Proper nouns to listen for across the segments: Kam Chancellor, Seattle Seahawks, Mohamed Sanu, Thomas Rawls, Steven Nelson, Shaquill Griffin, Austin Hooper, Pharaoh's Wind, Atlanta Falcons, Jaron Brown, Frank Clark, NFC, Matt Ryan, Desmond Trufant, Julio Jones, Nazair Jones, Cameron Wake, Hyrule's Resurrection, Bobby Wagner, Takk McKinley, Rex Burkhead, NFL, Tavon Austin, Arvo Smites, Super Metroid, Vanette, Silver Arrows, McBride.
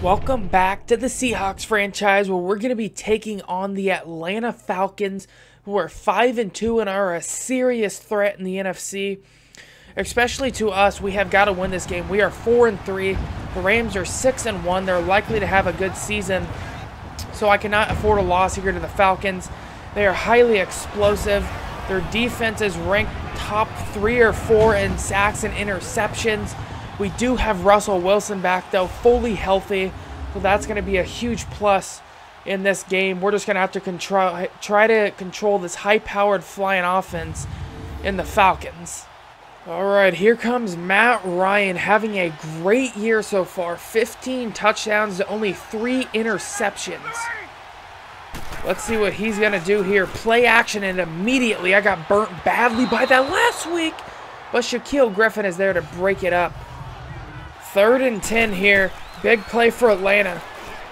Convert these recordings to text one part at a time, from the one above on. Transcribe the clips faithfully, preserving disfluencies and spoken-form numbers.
Welcome back to the Seahawks franchise, where we're going to be taking on the Atlanta Falcons, who are five and two and are a serious threat in the N F C. Especially to us, we have got to win this game. We are four and three. The Rams are six and one. They're likely to have a good season, so I cannot afford a loss here to the Falcons. They are highly explosive. Their defense is ranked top three or four in sacks and interceptions. We do have Russell Wilson back, though, fully healthy, so that's going to be a huge plus in this game. We're just going to have to control, try to control this high-powered flying offense in the Falcons. All right, here comes Matt Ryan, having a great year so far. fifteen touchdowns to only three interceptions. Let's see what he's going to do here. Play action, and immediately I got burnt badly by that last week, but Shaquill Griffin is there to break it up. Third and ten here. Big play for Atlanta.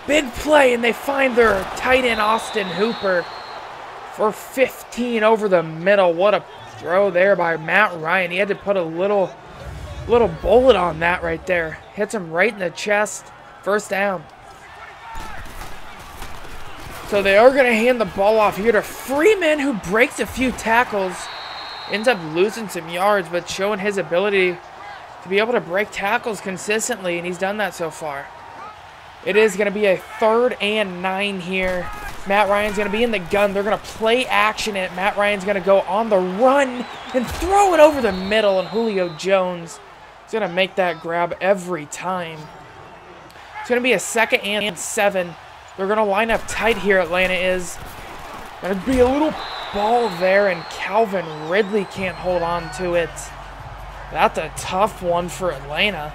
Big play, and they find their tight end Austin Hooper for fifteen over the middle. What a throw there by Matt Ryan. He had to put a little, little bullet on that right there. Hits him right in the chest. First down. So they are going to hand the ball off here to Freeman, who breaks a few tackles. Ends up losing some yards, but showing his ability to be able to break tackles consistently, and he's done that so far. It is going to be a third and nine here. Matt Ryan's going to be in the gun. They're going to play action, and Matt Ryan's going to go on the run and throw it over the middle, and Julio Jones is going to make that grab every time. It's going to be a second and seven. They're going to line up tight here, Atlanta is. Going to be a little ball there, and Calvin Ridley can't hold on to it. That's a tough one for Atlanta.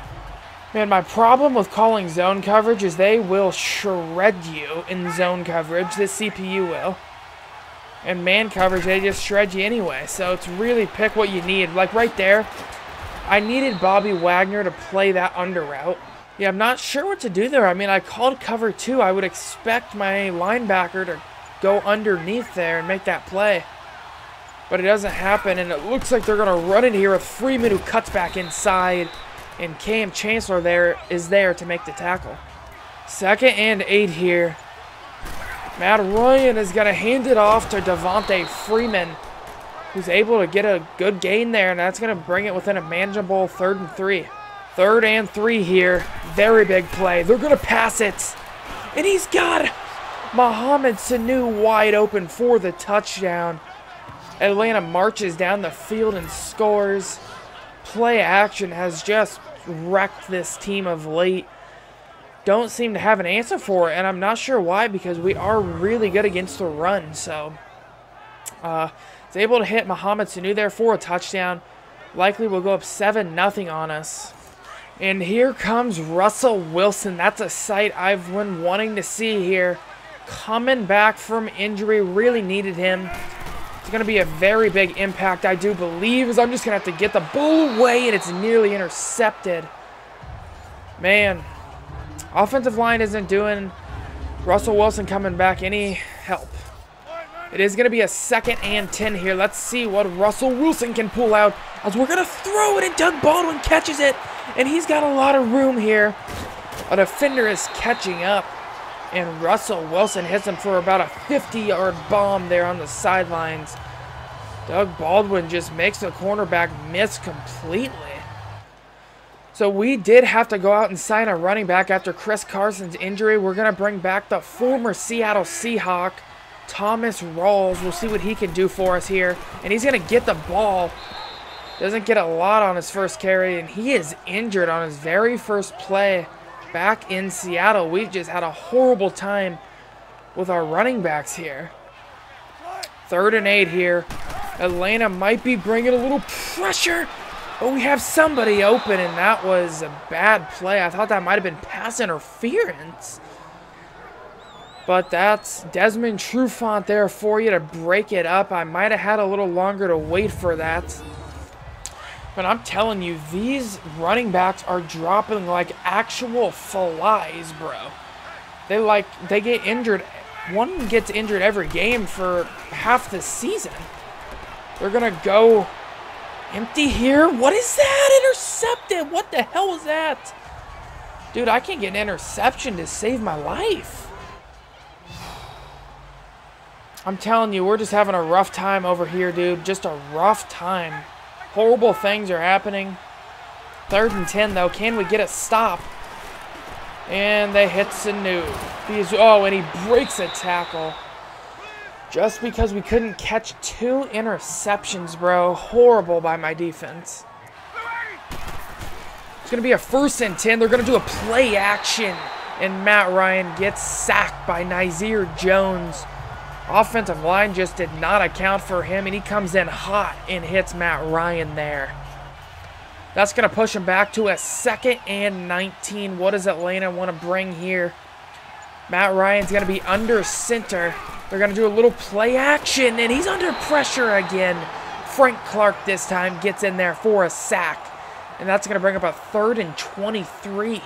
Man, my problem with calling zone coverage is they will shred you in zone coverage. The C P U will. And man coverage, they just shred you anyway. So it's really pick what you need. Like right there, I needed Bobby Wagner to play that under route. Yeah, I'm not sure what to do there. I mean, I called cover two. I would expect my linebacker to go underneath there and make that play. But it doesn't happen, and it looks like they're going to run in here with Freeman, who cuts back inside, and Kam Chancellor there is there to make the tackle. Second and eight here. Matt Ryan is going to hand it off to Devonta Freeman, who's able to get a good gain there, and that's going to bring it within a manageable third and three. Third and three here. Very big play. They're going to pass it, and he's got Mohamed Sanu wide open for the touchdown. Atlanta marches down the field and scores. Play action has just wrecked this team of late. Don't seem to have an answer for it, and I'm not sure why, because we are really good against the run. So uh, it's able to hit Mohamed Sanu there for a touchdown. Likely will go up seven nothing on us. And here comes Russell Wilson. That's a sight I've been wanting to see here. Coming back from injury, really needed him. It's going to be a very big impact, I do believe, as I'm just going to have to get the ball away, and it's nearly intercepted. Man, offensive line isn't doing Russell Wilson coming back any help. It is going to be a second and ten here. Let's see what Russell Wilson can pull out, as we're going to throw it, and Doug Baldwin catches it, and he's got a lot of room here. A defender is catching up, and Russell Wilson hits him for about a fifty-yard bomb there on the sidelines. Doug Baldwin just makes the cornerback miss completely. So we did have to go out and sign a running back after Chris Carson's injury. We're going to bring back the former Seattle Seahawk, Thomas Rawls. We'll see what he can do for us here. And he's going to get the ball. Doesn't get a lot on his first carry, and he is injured on his very first play. Back in Seattle, we just had a horrible time with our running backs here. Third and eight here. Atlanta might be bringing a little pressure, but we have somebody open, and that was a bad play. I thought that might have been pass interference, but that's Desmond Trufant there for you to break it up. I might have had a little longer to wait for that. But I'm telling you, these running backs are dropping like actual flies, bro. They like they get injured. One gets injured every game for half the season. They're gonna go empty here. What is that? Intercepted. What the hell was that? Dude, I can't get an interception to save my life. I'm telling you, we're just having a rough time over here, dude. Just a rough time. Horrible things are happening. Third and ten, though. Can we get a stop? And they hit Sanu. He's, oh, and he breaks a tackle. Just because we couldn't catch two interceptions, bro. Horrible by my defense. It's going to be a first and ten. They're going to do a play action. And Matt Ryan gets sacked by Nazair Jones. Offensive line just did not account for him, and he comes in hot and hits Matt Ryan there. That's going to push him back to a second and nineteen. What does Atlanta want to bring here? Matt Ryan's going to be under center. They're going to do a little play action, and he's under pressure again. Frank Clark this time gets in there for a sack, and that's going to bring up a third and twenty-three.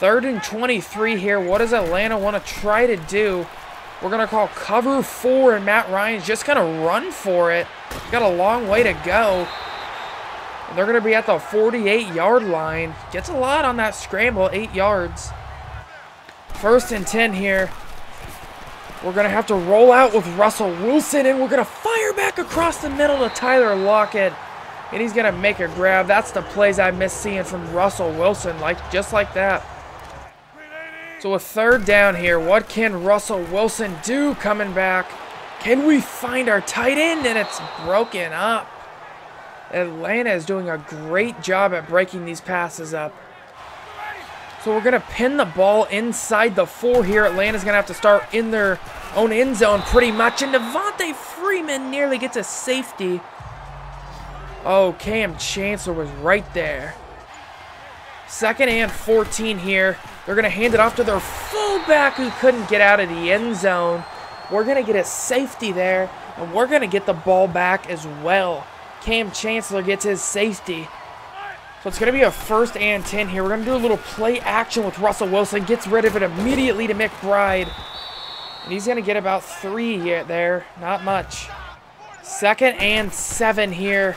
Third and twenty-three here. What does Atlanta want to try to do? We're going to call cover four, and Matt Ryan's just going to run for it. Got a long way to go. And they're going to be at the forty-eight yard line. Gets a lot on that scramble, eight yards. First and ten here. We're going to have to roll out with Russell Wilson, and we're going to fire back across the middle to Tyler Lockett. And he's going to make a grab. That's the plays I miss seeing from Russell Wilson, like just like that. So a third down here. What can Russell Wilson do coming back? Can we find our tight end? And it's broken up. Atlanta is doing a great job at breaking these passes up. So we're going to pin the ball inside the four here. Atlanta's going to have to start in their own end zone pretty much. And Devonta Freeman nearly gets a safety. Oh, Kam Chancellor was right there. Second and fourteen here. They're going to hand it off to their fullback who couldn't get out of the end zone. We're going to get a safety there, and we're going to get the ball back as well. Kam Chancellor gets his safety. So it's going to be a first and ten here. We're going to do a little play action with Russell Wilson. Gets rid of it immediately to McBride. And he's going to get about three there. Not much. Second and seven here.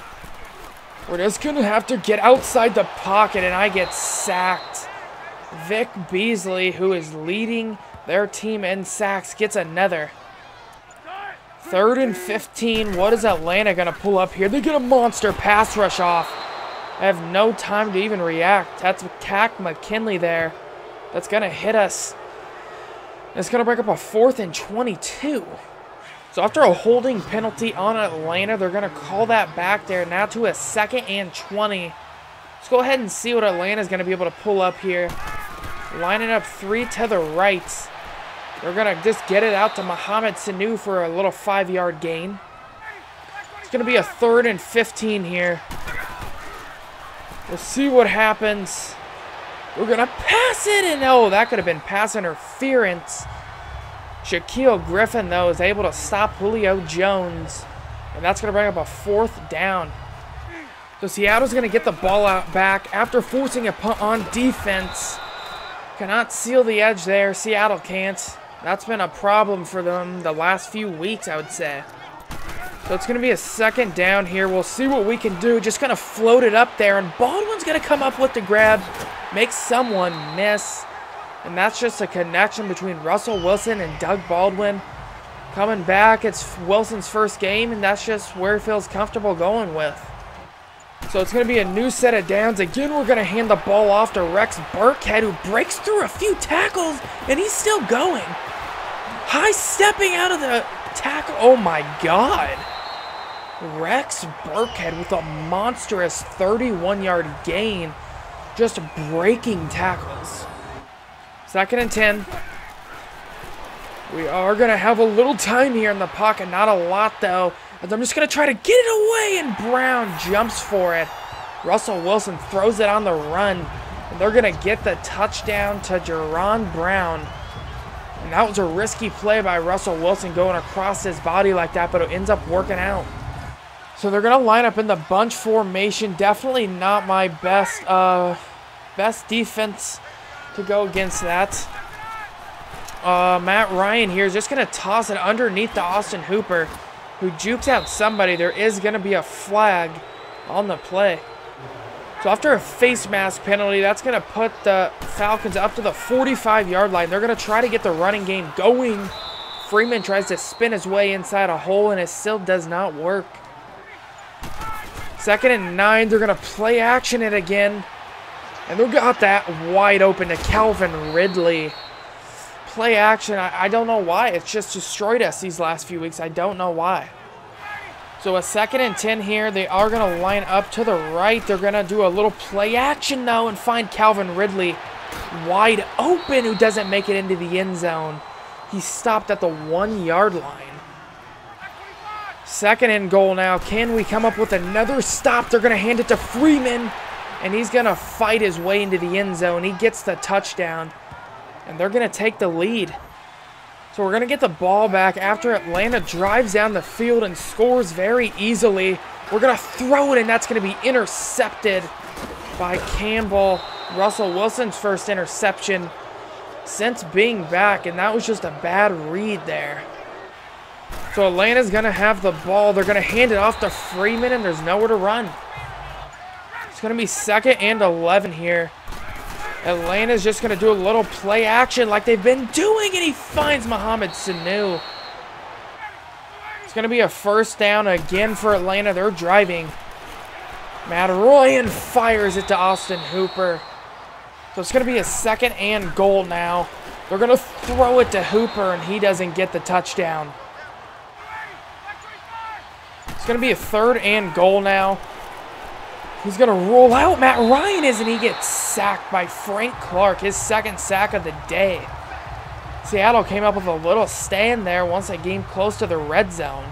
We're just going to have to get outside the pocket, and I get sacked. Vic Beasley, who is leading their team in sacks, gets another. Third and fifteen. What is Atlanta going to pull up here? They get a monster pass rush off. I have no time to even react. That's Takk McKinley there. That's going to hit us. It's going to break up a fourth and twenty-two. So after a holding penalty on Atlanta, they're going to call that back there. Now to a second and twenty. Let's go ahead and see what Atlanta's going to be able to pull up here. Lining up three to the right. They're going to just get it out to Mohamed Sanu for a little five yard gain. It's going to be a third and fifteen here. We'll see what happens. We're going to pass it, and oh, that could have been pass interference. Shaquill Griffin, though, is able to stop Julio Jones. And that's going to bring up a fourth down. So Seattle's going to get the ball out back after forcing a punt on defense. Cannot seal the edge there. Seattle can't. That's been a problem for them the last few weeks, I would say. So it's going to be a second down here. We'll see what we can do. Just going to float it up there. And Baldwin's going to come up with the grab. Make someone miss. And that's just a connection between Russell Wilson and Doug Baldwin. Coming back, it's Wilson's first game, and that's just where he feels comfortable going with. So it's going to be a new set of downs. Again, we're going to hand the ball off to Rex Burkhead, who breaks through a few tackles, and he's still going. High stepping out of the tackle. Oh, my God. Rex Burkhead with a monstrous thirty-one yard gain, just breaking tackles. Second and ten. We are going to have a little time here in the pocket. Not a lot, though. As I'm just going to try to get it away, and Brown jumps for it. Russell Wilson throws it on the run. And they're going to get the touchdown to Jaron Brown. And that was a risky play by Russell Wilson going across his body like that, but it ends up working out. So they're going to line up in the bunch formation. Definitely not my best, uh, best defense to go against that. Uh, Matt Ryan here is just going to toss it underneath to Austin Hooper, who jukes out somebody. There is going to be a flag on the play. So after a face mask penalty, that's going to put the Falcons up to the forty-five yard line. They're going to try to get the running game going. Freeman tries to spin his way inside a hole, and it still does not work. Second and nine, they're going to play action it again. And they got that wide open to Calvin Ridley. Play action, I, I don't know why. It's just destroyed us these last few weeks. I don't know why. So a second and ten here. They are going to line up to the right. They're going to do a little play action, though, and find Calvin Ridley wide open, who doesn't make it into the end zone. He stopped at the one yard line. Second and goal now. Can we come up with another stop? They're going to hand it to Freeman, and he's going to fight his way into the end zone. He gets the touchdown, and they're going to take the lead. So we're going to get the ball back after Atlanta drives down the field and scores very easily. We're going to throw it, and that's going to be intercepted by Campbell. Russell Wilson's first interception since being back, and that was just a bad read there. So Atlanta's going to have the ball. They're going to hand it off to Freeman, and there's nowhere to run. It's going to be second and eleven here. Atlanta's just going to do a little play action like they've been doing, and he finds Mohamed Sanu. It's going to be a first down again for Atlanta. They're driving. Matt Ryan fires it to Austin Hooper. So it's going to be a second and goal now. They're going to throw it to Hooper, and he doesn't get the touchdown. It's going to be a third and goal now. He's going to roll out. Matt Ryan is, and he gets sacked by Frank Clark, his second sack of the day. Seattle came up with a little stand there once they came close to the red zone.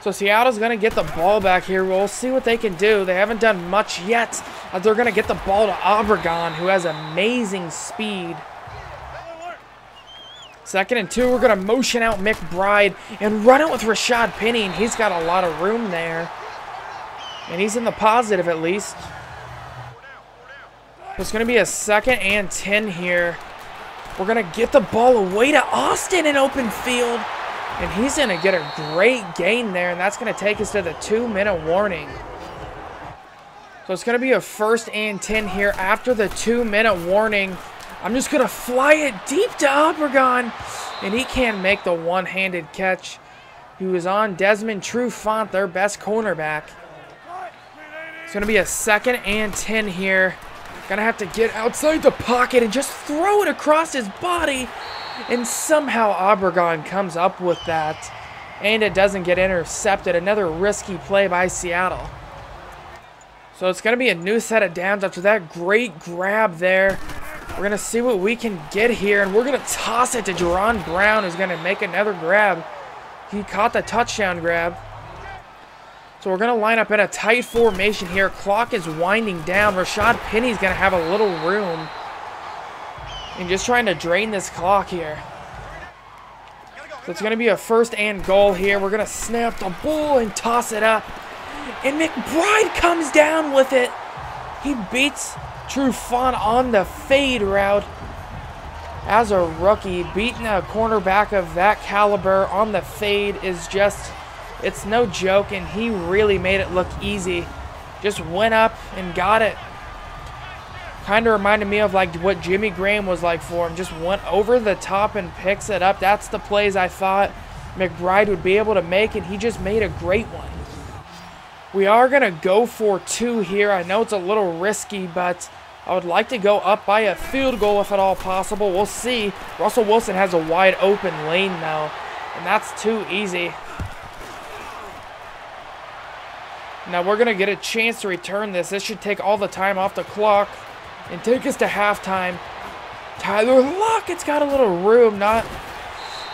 So Seattle's going to get the ball back here. We'll see what they can do. They haven't done much yet. They're going to get the ball to Obregon, who has amazing speed. Second and two. We're going to motion out McBride and run out with Rashad Penny, and he's got a lot of room there. And he's in the positive, at least. It's going to be a second and ten here. We're going to get the ball away to Austin in open field. And he's going to get a great gain there, and that's going to take us to the two minute warning. So it's going to be a first and ten here after the two minute warning. I'm just going to fly it deep to Obregon, and he can't make the one-handed catch. He was on Desmond Trufant, their best cornerback. It's going to be a second and ten here. Going to have to get outside the pocket and just throw it across his body. And somehow Obregon comes up with that, and it doesn't get intercepted. Another risky play by Seattle. So it's going to be a new set of downs after that great grab there. We're going to see what we can get here, and we're going to toss it to Jaron Brown, who's going to make another grab. He caught the touchdown grab. So we're going to line up in a tight formation here. Clock is winding down. Rashad Penny's going to have a little room. And just trying to drain this clock here. So it's going to be a first and goal here. We're going to snap the ball and toss it up. And McBride comes down with it. He beats Trufant on the fade route. As a rookie, beating a cornerback of that caliber on the fade is just, it's no joke, and he really made it look easy. Just went up and got it. Kind of reminded me of like what Jimmy Graham was like for him. Just went over the top and picks it up. That's the plays I thought McBride would be able to make, and he just made a great one. We are going to go for two here. I know it's a little risky, but I would like to go up by a field goal if at all possible. We'll see. Russell Wilson has a wide open lane now, and that's too easy. Now we're going to get a chance to return this. This should take all the time off the clock and take us to halftime. Tyler Lockett's got a little room, not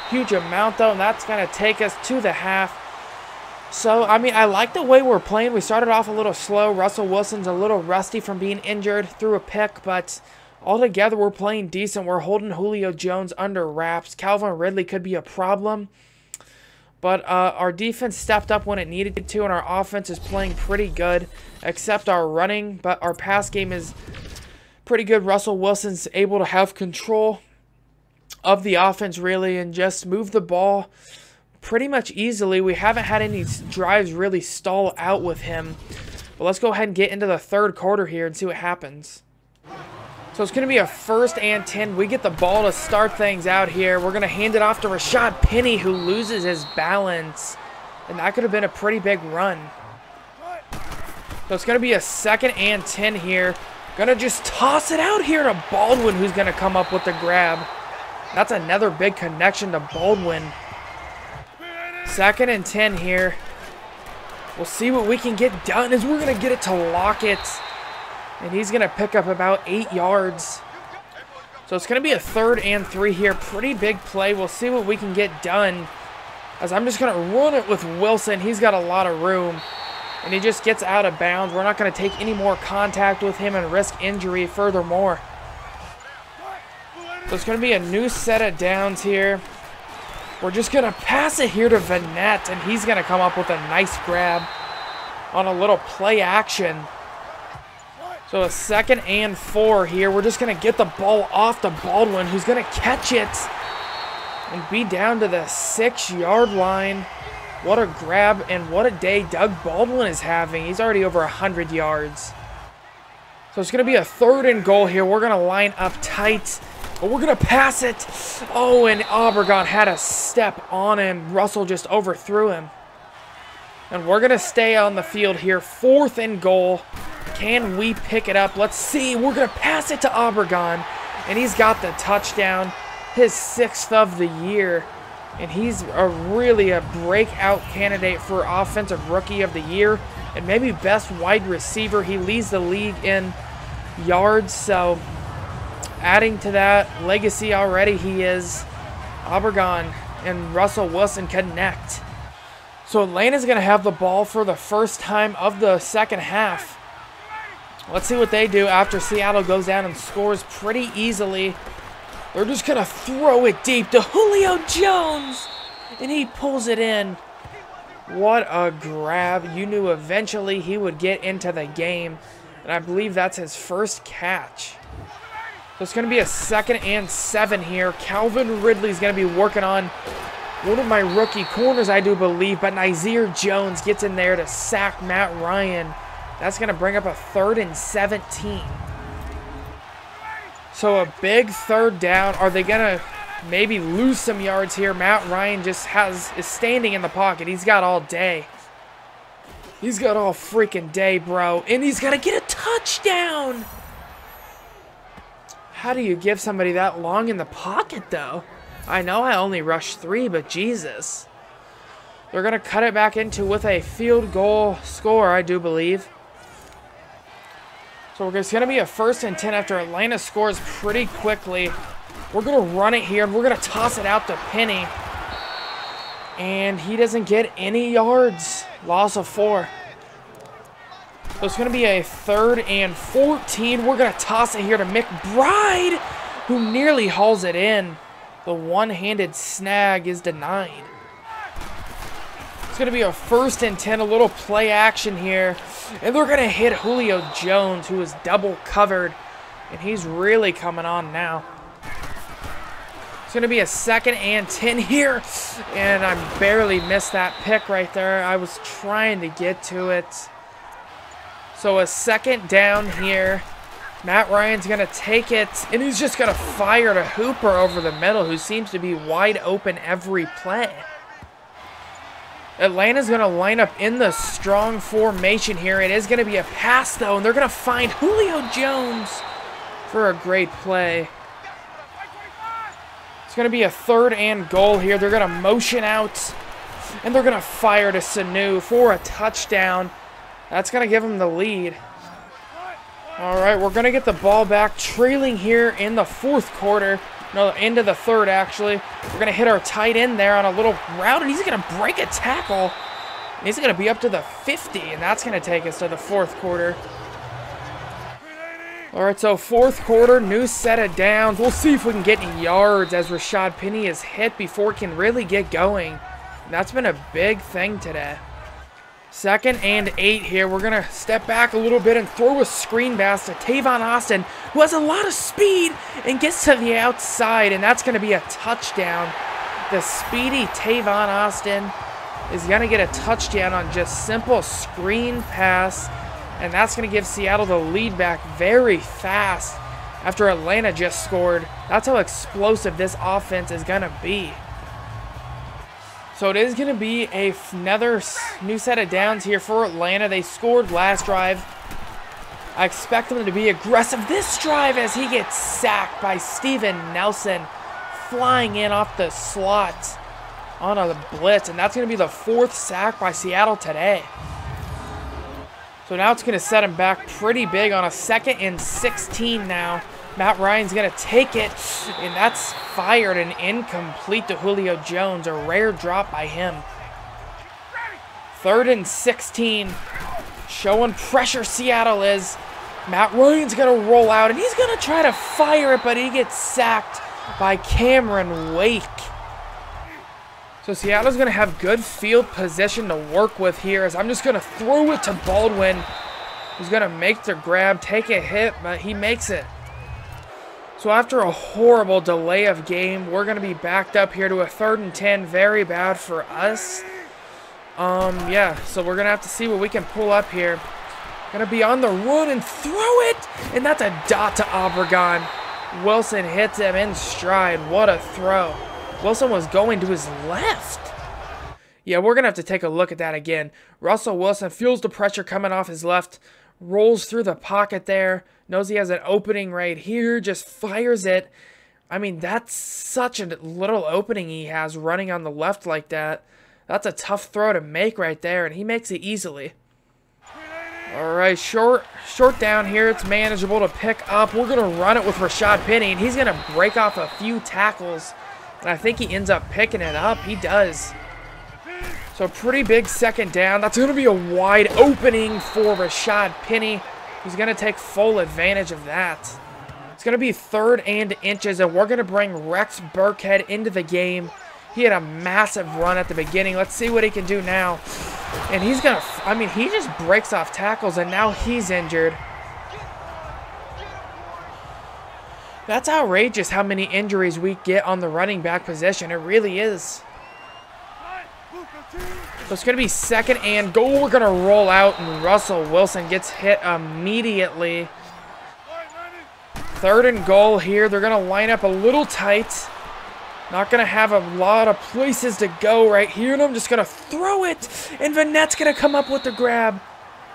huge amount though, and that's going to take us to the half. So, I mean, I like the way we're playing. We started off a little slow. Russell Wilson's a little rusty from being injured through a pick, but altogether we're playing decent. We're holding Julio Jones under wraps. Calvin Ridley could be a problem, but uh, our defense stepped up when it needed to, and our offense is playing pretty good, except our running, but our pass game is pretty good. Russell Wilson's able to have control of the offense, really, and just move the ball pretty much easily. We haven't had any drives really stall out with him. But let's go ahead and get into the third quarter here and see what happens. So it's going to be a first and ten. We get the ball to start things out here. We're going to hand it off to Rashad Penny, who loses his balance. And that could have been a pretty big run. So it's going to be a second and ten here. Going to just toss it out here to Baldwin, who's going to come up with the grab. That's another big connection to Baldwin. Second and ten here. We'll see what we can get done as we're going to get it to Lockett. And he's going to pick up about eight yards. So it's going to be a third and three here. Pretty big play. We'll see what we can get done. As I'm just going to run it with Wilson. He's got a lot of room. And he just gets out of bounds. We're not going to take any more contact with him and risk injury furthermore. So it's going to be a new set of downs here. We're just going to pass it here to Vanette. And he's going to come up with a nice grab on a little play action. So a second and four here. We're just going to get the ball off to Baldwin, who's going to catch it and be down to the six-yard line. What a grab and what a day Doug Baldwin is having. He's already over one hundred yards. So it's going to be a third and goal here. We're going to line up tight, but we're going to pass it. Oh, and Obregon had a step on him. Russell just overthrew him. And we're going to stay on the field here. Fourth and goal. Can we pick it up? Let's see. We're going to pass it to Obregon. And he's got the touchdown, his sixth of the year. And he's a really a breakout candidate for Offensive Rookie of the Year. And maybe best wide receiver. He leads the league in yards. So adding to that legacy already, he is. Obregon and Russell Wilson connect. So Atlanta's going to have the ball for the first time of the second half. Let's see what they do after Seattle goes down and scores pretty easily. They're just going to throw it deep to Julio Jones. And he pulls it in. What a grab. You knew eventually he would get into the game. And I believe that's his first catch. So it's going to be a second and seven here. Calvin Ridley's going to be working on one of my rookie corners, I do believe. But Nazair Jones gets in there to sack Matt Ryan. That's going to bring up a third and seventeen. So a big third down. Are they going to maybe lose some yards here? Matt Ryan just has is standing in the pocket. He's got all day. He's got all freaking day, bro. And he's going to get a touchdown. How do you give somebody that long in the pocket, though? I know I only rushed three, but Jesus. They're going to cut it back into with a field goal score, I do believe. So it's going to be a first and ten after Atlanta scores pretty quickly. We're going to run it here, and we're going to toss it out to Penny. And he doesn't get any yards. Loss of four. So it's going to be a third and fourteen. We're going to toss it here to McBride, who nearly hauls it in. The one-handed snag is denied. It's going to be a first and ten, a little play action here. And they're going to hit Julio Jones, who is double covered. And he's really coming on now. It's going to be a second and ten here. And I barely missed that pick right there. I was trying to get to it. So a second down here. Matt Ryan's going to take it. And he's just going to fire to Hooper over the middle, who seems to be wide open every play. Atlanta's going to line up in the strong formation here. It is going to be a pass, though, and they're going to find Julio Jones for a great play. It's going to be a third and goal here. They're going to motion out, and they're going to fire to Sanu for a touchdown. That's going to give them the lead. All right, we're going to get the ball back, trailing here in the fourth quarter. No, end of the third, actually. We're going to hit our tight end there on a little route, and he's going to break a tackle. And he's going to be up to the fifty, and that's going to take us to the fourth quarter. All right, so fourth quarter, new set of downs. We'll see if we can get any yards as Rashad Penny is hit before it can really get going. And that's been a big thing today. Second and eight here. We're going to step back a little bit and throw a screen pass to Tavon Austin, who has a lot of speed and gets to the outside, and that's going to be a touchdown. The speedy Tavon Austin is going to get a touchdown on just simple screen pass and that's going to give Seattle the lead back very fast after Atlanta just scored. That's how explosive this offense is going to be. So it is going to be a another new set of downs here for Atlanta. They scored last drive. I expect them to be aggressive this drive as he gets sacked by Steven Nelson, flying in off the slot on a blitz, and that's going to be the fourth sack by Seattle today. So now it's going to set him back pretty big on a second and sixteen now. Matt Ryan's going to take it, and that's fired and incomplete to Julio Jones. A rare drop by him. Third and sixteen. Showing pressure Seattle is. Matt Ryan's going to roll out, and he's going to try to fire it, but he gets sacked by Cameron Wake. So Seattle's going to have good field position to work with here, as I'm just going to throw it to Baldwin, who's going to make the grab, take a hit, but he makes it. So after a horrible delay of game, we're going to be backed up here to a third and ten. Very bad for us. Um, yeah, so we're going to have to see what we can pull up here. Going to be on the run and throw it, and that's a dot to Obregon. Wilson hits him in stride. What a throw. Wilson was going to his left. Yeah, we're going to have to take a look at that again. Russell Wilson feels the pressure coming off his left, rolls through the pocket there, knows he has an opening right here, just fires it. I mean, that's such a little opening he has running on the left like that. That's a tough throw to make right there, and he makes it easily. All right, short, short down here. It's manageable to pick up. We're going to run it with Rashad Penny, and he's going to break off a few tackles. And I think he ends up picking it up. He does. So pretty big second down. That's going to be a wide opening for Rashad Penny. He's going to take full advantage of that. It's going to be third and inches, and we're going to bring Rex Burkhead into the game. He had a massive run at the beginning. Let's see what he can do now. And he's going to, I mean, he just breaks off tackles, and now he's injured. That's outrageous how many injuries we get on the running back position. It really is. So it's going to be second and goal. We're going to roll out, and Russell Wilson gets hit immediately. Third and goal here. They're going to line up a little tight. Not going to have a lot of places to go right here, and I'm just going to throw it, and Vanette's going to come up with the grab,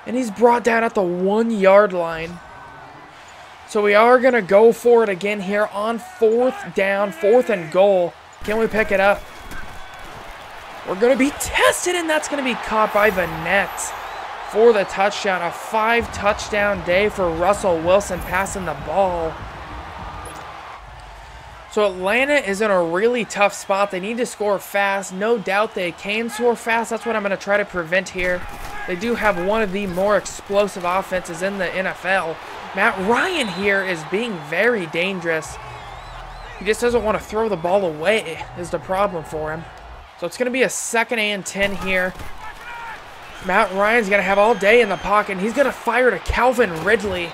and he's brought down at the one-yard line. So we are going to go for it again here on fourth down, fourth and goal. Can we pick it up? We're going to be tested, and that's going to be caught by Vanette for the touchdown. A five-touchdown day for Russell Wilson passing the ball. So Atlanta is in a really tough spot. They need to score fast. No doubt they can score fast. That's what I'm going to try to prevent here. They do have one of the more explosive offenses in the N F L. Matt Ryan here is being very dangerous. He just doesn't want to throw the ball away is the problem for him. So it's going to be a second and ten here. Matt Ryan's going to have all day in the pocket, and he's going to fire to Calvin Ridley.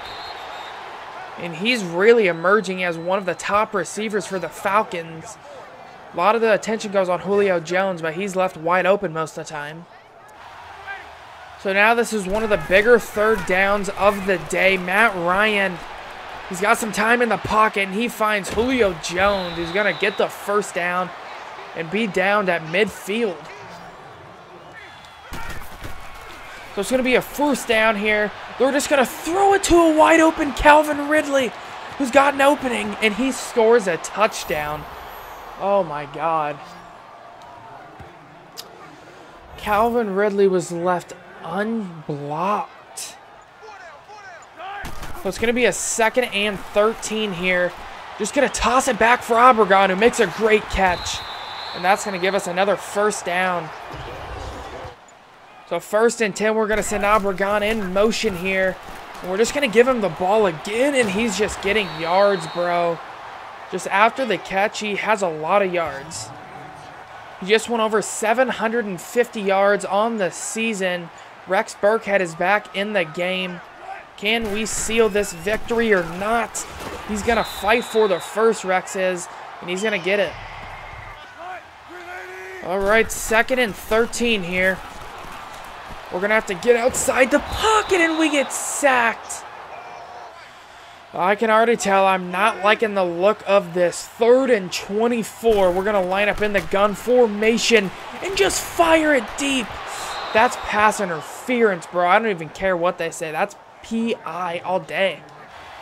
And he's really emerging as one of the top receivers for the Falcons. A lot of the attention goes on Julio Jones, but he's left wide open most of the time. So now this is one of the bigger third downs of the day. Matt Ryan, he's got some time in the pocket, and he finds Julio Jones, who's going to get the first down and be downed at midfield. So it's going to be a first down here. They're just going to throw it to a wide open Calvin Ridley, who's got an opening, and he scores a touchdown. Oh my God. Calvin Ridley was left unblocked. So it's going to be a second and thirteen here. Just going to toss it back for Obregon, who makes a great catch. And that's going to give us another first down. So first and ten, we're going to send Obregon in motion here. And we're just going to give him the ball again, and he's just getting yards, bro. Just after the catch, he has a lot of yards. He just went over seven hundred fifty yards on the season. Rex Burkhead is back in the game. Can we seal this victory or not? He's going to fight for the first, Rex is, and he's going to get it. All right, second and thirteen here. We're going to have to get outside the pocket and we get sacked. I can already tell I'm not liking the look of this. Third and twenty-four. We're going to line up in the gun formation and just fire it deep. That's pass interference, bro. I don't even care what they say. That's P I all day.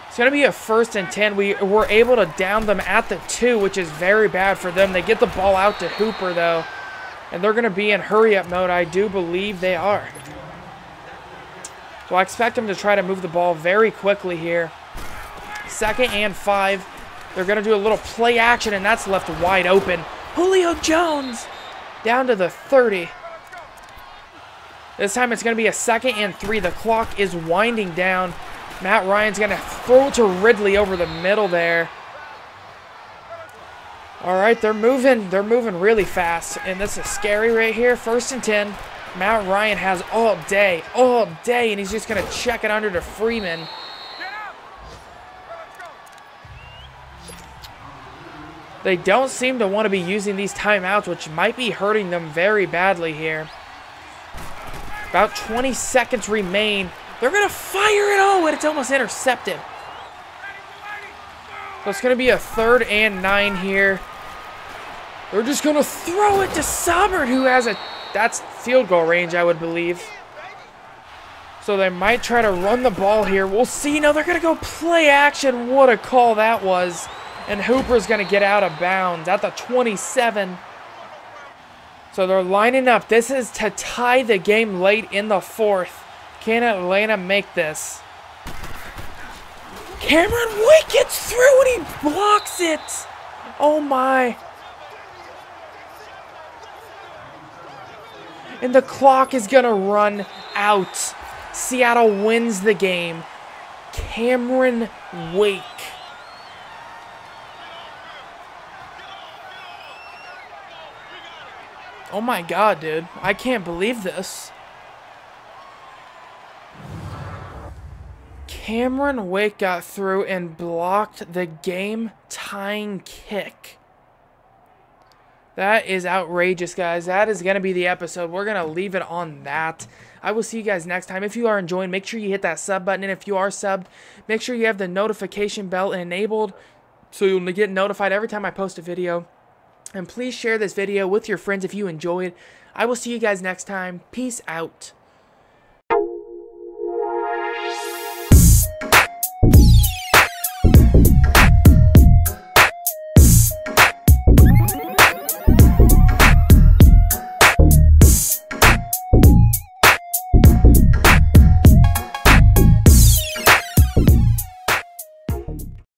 It's going to be a first and ten. We were able to down them at the two, which is very bad for them. They get the ball out to Hooper, though, and they're going to be in hurry-up mode. I do believe they are. So I expect them to try to move the ball very quickly here. Second and five. They're going to do a little play action, and that's left wide open. Julio Jones down to the thirty. This time it's going to be a second and three. The clock is winding down. Matt Ryan's going to throw to Ridley over the middle there. All right, they're moving. They're moving really fast, and this is scary right here. First and ten. Matt Ryan has all day, all day, and he's just going to check it under to Freeman. They don't seem to want to be using these timeouts, which might be hurting them very badly here. About twenty seconds remain. They're going to fire it. Oh, and it's almost intercepted. So it's going to be a third and nine here. They're just going to throw it to Sovereign, who has a... That's field goal range, I would believe. So they might try to run the ball here. We'll see. No, they're going to go play action. What a call that was. And Hooper's going to get out of bounds at the twenty-seven. So they're lining up. This is to tie the game late in the fourth. Can Atlanta make this? Cameron Wake gets through and he blocks it. Oh my. And the clock is going to run out. Seattle wins the game. Cameron Wake. Oh my God, dude. I can't believe this. Cameron Wake got through and blocked the game-tying kick. That is outrageous, guys. That is going to be the episode. We're going to leave it on that. I will see you guys next time. If you are enjoying, make sure you hit that sub button. And if you are subbed, make sure you have the notification bell enabled so you'll get notified every time I post a video. And please share this video with your friends if you enjoyed. I will see you guys next time. Peace out.